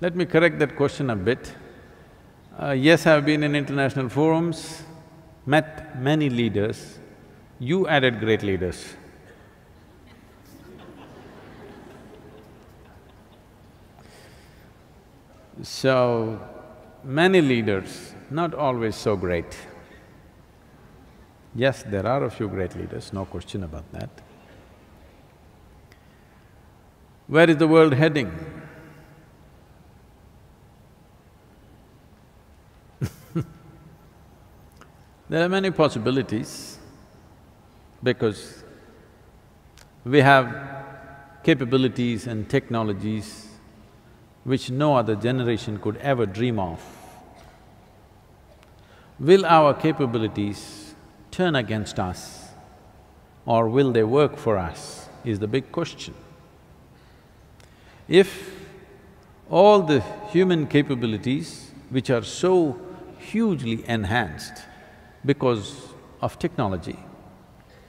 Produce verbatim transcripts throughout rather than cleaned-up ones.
Let me correct that question a bit. Uh, yes, I've been in international forums, met many leaders. You added great leaders. So, many leaders, not always so great. Yes, there are a few great leaders, no question about that. Where is the world heading? There are many possibilities because we have capabilities and technologies which no other generation could ever dream of. Will our capabilities turn against us or will they work for us is the big question. If all the human capabilities which are so hugely enhanced because of technology,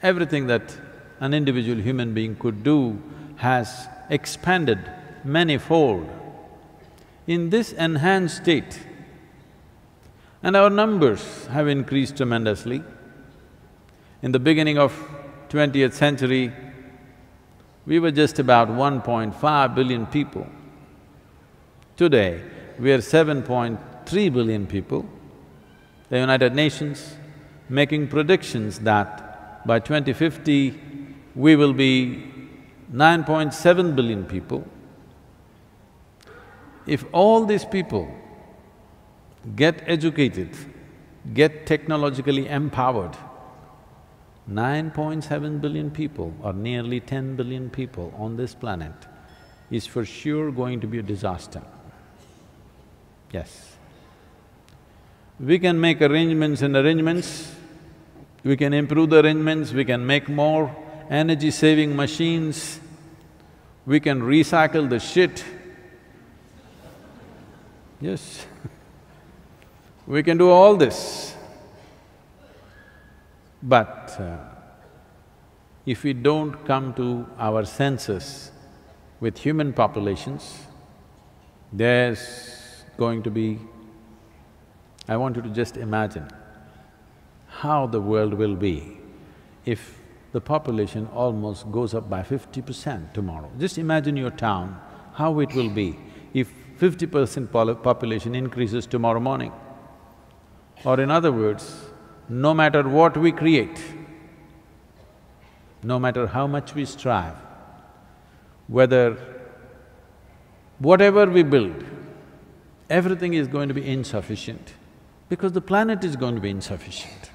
everything that an individual human being could do has expanded manifold. In this enhanced state, and our numbers have increased tremendously. In the beginning of twentieth century, we were just about one point five billion people. Today, we are seven point three billion people. The United Nations making predictions that by twenty fifty, we will be nine point seven billion people. If all these people get educated, get technologically empowered, nine point seven billion people or nearly ten billion people on this planet is for sure going to be a disaster. Yes. We can make arrangements and arrangements, we can improve the arrangements, we can make more energy-saving machines, we can recycle the shit. Yes, we can do all this, but uh, if we don't come to our senses with human populations, there's going to be… I want you to just imagine how the world will be if the population almost goes up by fifty percent tomorrow. Just imagine your town, how it will be if fifty percent population increases tomorrow morning. Or in other words, no matter what we create, no matter how much we strive, whether… whatever we build, everything is going to be insufficient because the planet is going to be insufficient.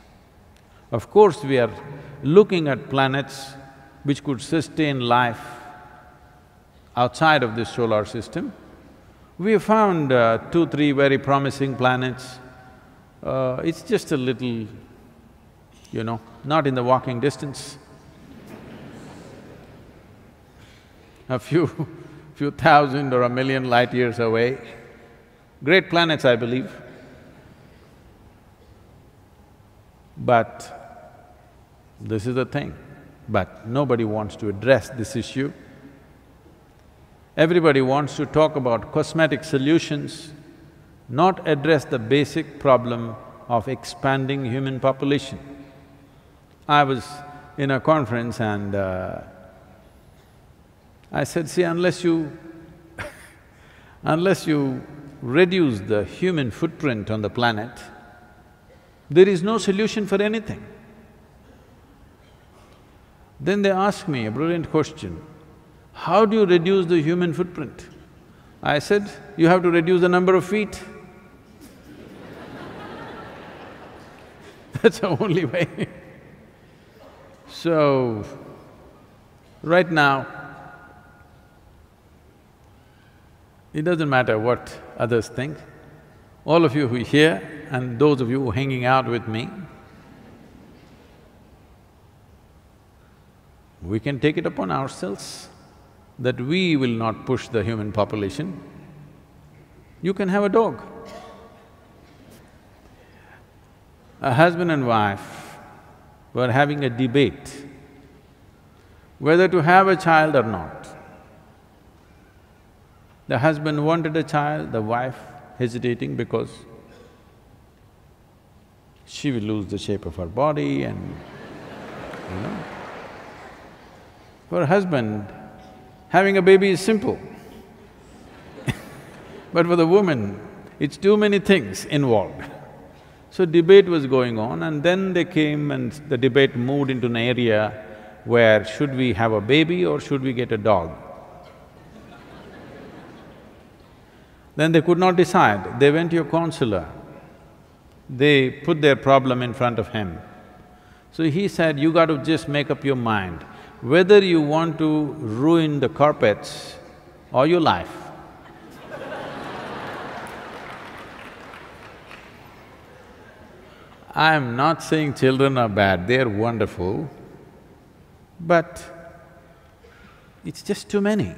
Of course, we are looking at planets which could sustain life outside of this solar system. We have found uh, two, three very promising planets. Uh, it's just a little, you know, not in the walking distance. A few, few thousand or a million light years away. Great planets, I believe. But this is the thing, but nobody wants to address this issue. Everybody wants to talk about cosmetic solutions, not address the basic problem of expanding human population. I was in a conference and uh, I said, see, unless you unless you reduce the human footprint on the planet, there is no solution for anything. Then they asked me a brilliant question. How do you reduce the human footprint? I said, you have to reduce the number of feet. That's the only way. So, right now, it doesn't matter what others think. All of you who are here and those of you who are hanging out with me, we can take it upon ourselves that we will not push the human population. You can have a dog. A husband and wife were having a debate whether to have a child or not. The husband wanted a child, the wife hesitating because she will lose the shape of her body and, you know. For a husband, having a baby is simple. But for the woman, it's too many things involved. So debate was going on, and then they came and the debate moved into an area where should we have a baby or should we get a dog? Then they could not decide. They went to a counselor. They put their problem in front of him. So he said, you got to just make up your mind, whether you want to ruin the carpets or your life. I am not saying children are bad, they are wonderful, but it's just too many.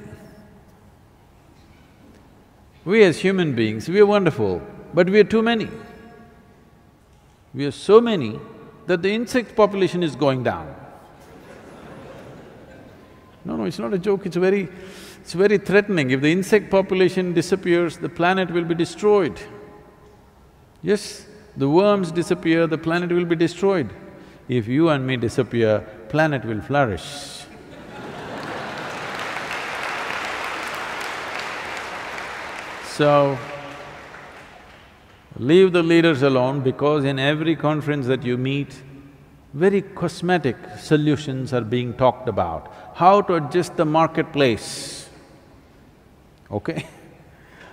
We as human beings, we are wonderful, but we are too many. We are so many that the insect population is going down. No, no, it's not a joke, it's very… it's very threatening. If the insect population disappears, the planet will be destroyed. Yes, the worms disappear, the planet will be destroyed. If you and me disappear, planet will flourish. So, leave the leaders alone, because in every conference that you meet, very cosmetic solutions are being talked about. How to adjust the marketplace, okay?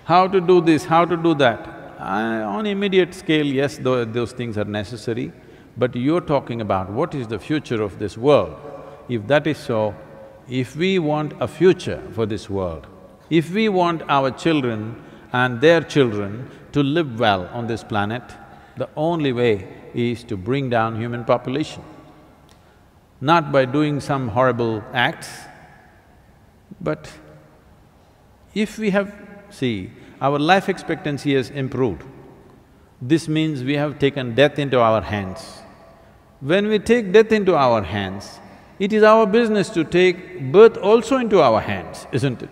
How to do this, how to do that. I, on immediate scale, yes, th those things are necessary, but you're talking about what is the future of this world. If that is so, if we want a future for this world, if we want our children and their children to live well on this planet, the only way is to bring down human population. Not by doing some horrible acts, but if we have… see, our life expectancy has improved. This means we have taken death into our hands. When we take death into our hands, it is our business to take birth also into our hands, isn't it?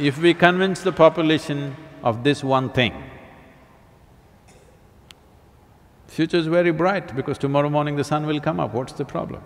If we convince the population of this one thing, future is very bright because tomorrow morning the sun will come up, what's the problem?